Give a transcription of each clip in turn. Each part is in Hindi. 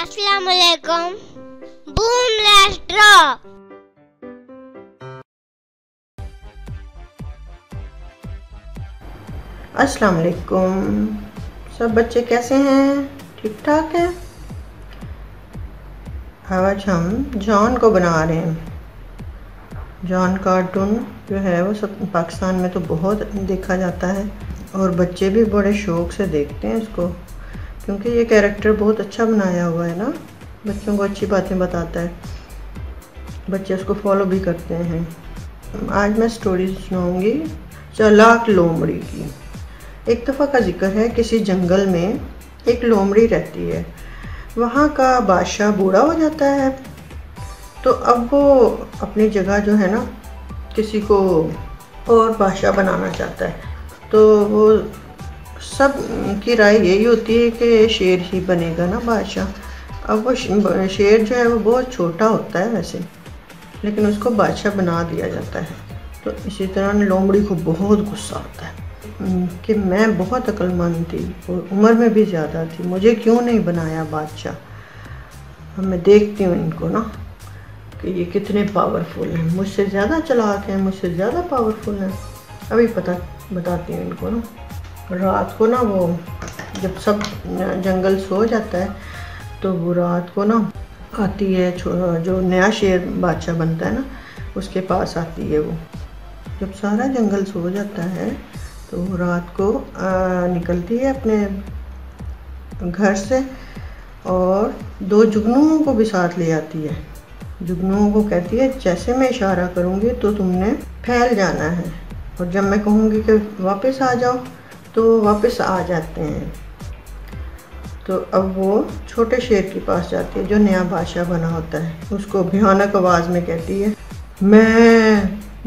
अस्सलामुअलैकुम, बूम लेट्स ड्रॉ। अस्सलामुअलैकुम, सब बच्चे कैसे हैं? ठीक ठाक हैं। आज हम जॉन को बना रहे हैं। जॉन कार्टून जो है वो सब पाकिस्तान में तो बहुत देखा जाता है और बच्चे भी बड़े शौक से देखते हैं इसको, क्योंकि ये कैरेक्टर बहुत अच्छा बनाया हुआ है ना, बच्चों को अच्छी बातें बताता है, बच्चे उसको फॉलो भी करते हैं। आज मैं स्टोरी सुनाऊंगी चालाक लोमड़ी की। एक दफ़ा का जिक्र है, किसी जंगल में एक लोमड़ी रहती है। वहाँ का बादशाह बूढ़ा हो जाता है, तो अब वो अपनी जगह जो है ना, किसी को और बादशाह बनाना चाहता है। तो वो सब की राय यही होती है कि शेर ही बनेगा ना बादशाह। अब वो शेर जो है वो बहुत छोटा होता है वैसे, लेकिन उसको बादशाह बना दिया जाता है। तो इसी तरह लोमड़ी को बहुत गुस्सा आता है कि मैं बहुत अक्लमंद थी और उम्र में भी ज़्यादा थी, मुझे क्यों नहीं बनाया बादशाह। अब मैं देखती हूँ इनको ना कि ये कितने पावरफुल हैं, मुझसे ज़्यादा चालाक हैं, मुझसे ज़्यादा पावरफुल हैं। अभी बताती हूँ इनको ना। रात को ना वो जब सब जंगल सो जाता है, तो वो रात को ना आती है, जो नया शेर बादशाह बनता है ना, उसके पास आती है। वो जब सारा जंगल सो जाता है तो वो रात को निकलती है अपने घर से और दो जुगनुओं को भी साथ ले आती है। जुगनुओं को कहती है जैसे मैं इशारा करूँगी तो तुमने फैल जाना है, और जब मैं कहूँगी कि वापस आ जाओ तो वापस आ जाते हैं। तो अब वो छोटे शेर के पास जाती है जो नया बादशाह बना होता है, उसको भयानक आवाज़ में कहती है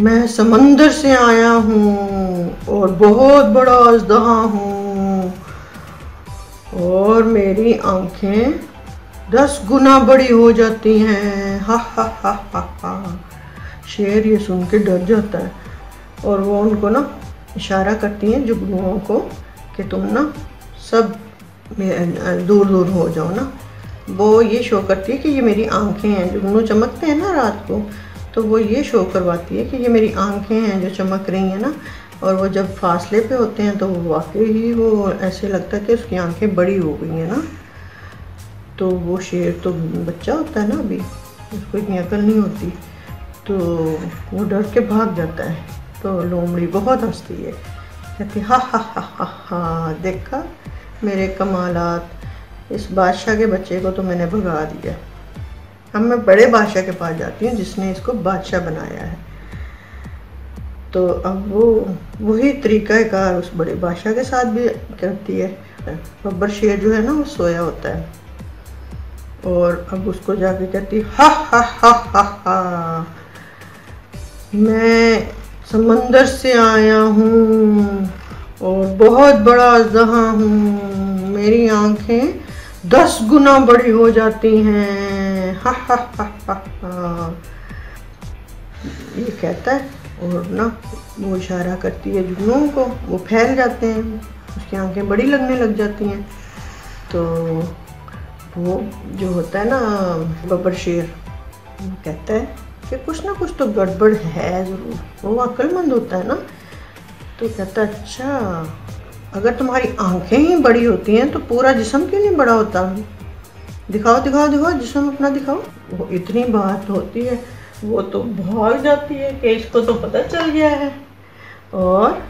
मैं समंदर से आया हूँ और बहुत बड़ा अजदहा हूँ, और मेरी आँखें 10 गुना बड़ी हो जाती हैं। हा हा हा हा हा। शेर ये सुन के डर जाता है और वो उनको ना इशारा करती हैं जुगनुओं को कि तुम ना सब दूर दूर हो जाओ ना। वो ये शो करती है कि ये मेरी आंखें हैं, जुगनू चमकते हैं ना रात को, तो वो ये शो करवाती है कि ये मेरी आंखें हैं जो चमक रही हैं ना। और वो जब फासले पे होते हैं तो वो वाकई ही वो ऐसे लगता है कि उसकी आंखें बड़ी हो गई हैं ना। तो वो शेर तो बच्चा होता है ना, अभी उसको इतनी अकल नहीं होती, तो वो डर के भाग जाता है। तो लोमड़ी बहुत हंसती है, कहती हा हा हा हा हा, देखा मेरे कमालात, इस बादशाह के बच्चे को तो मैंने भगा दिया। अब मैं बड़े बादशाह के पास जाती हूँ जिसने इसको बादशाह बनाया है। तो अब वो वही तरीक़ाकार उस बड़े बादशाह के साथ भी करती है। बब्बर शेर जो है ना वो सोया होता है, और अब उसको जाके कहती हा हा हा हा हा, मैं समंदर से आया हूँ और बहुत बड़ा अजदहा हूँ, मेरी आँखें 10 गुना बड़ी हो जाती हैं। हा हा हा हा हा, ये कहता है और ना वो इशारा करती है जुगनुओं को, वो फैल जाते हैं, उसकी आँखें बड़ी लगने लग जाती हैं। तो वो जो होता है ना बब्बर शेर, वो कहता है कि कुछ ना कुछ तो गड़बड़ है ज़रूर, वो अक्लमंद होता है ना। तो कहता अच्छा, अगर तुम्हारी आंखें ही बड़ी होती हैं तो पूरा जिस्म क्यों नहीं बड़ा होता? दिखाओ दिखाओ दिखाओ, जिस्म अपना दिखाओ। वो इतनी बात होती है, वो तो भाग जाती है कि इसको तो पता चल गया है, और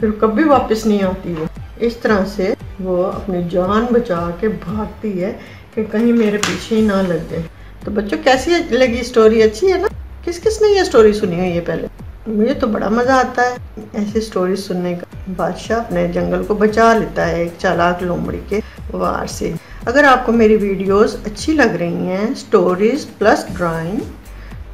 फिर कभी वापस नहीं आती है। इस तरह से वो अपनी जान बचा के भागती है कि कहीं मेरे पीछे ही ना लग जाए। तो बच्चों कैसी लगी स्टोरी? अच्छी है ना? किस किस ने ये स्टोरी सुनी हुई है पहले? मुझे तो बड़ा मज़ा आता है ऐसी स्टोरी सुनने का। बादशाह अपने जंगल को बचा लेता है एक चालाक लोमड़ी के वार से। अगर आपको मेरी वीडियोस अच्छी लग रही हैं, स्टोरीज प्लस ड्राइंग,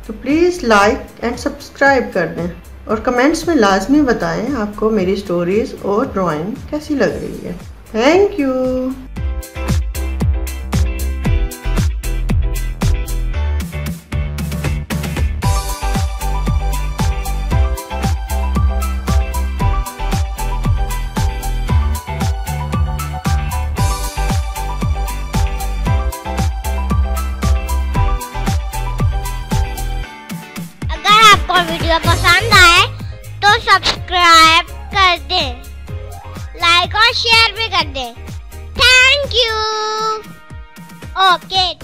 तो प्लीज़ लाइक एंड सब्सक्राइब कर दें, और कमेंट्स में लाजमी बताएँ आपको मेरी स्टोरीज़ और ड्राइंग कैसी लग रही है। Thank you. और वीडियो पसंद आए तो सब्सक्राइब कर दें, लाइक और शेयर भी कर दें। Thank you. ओके।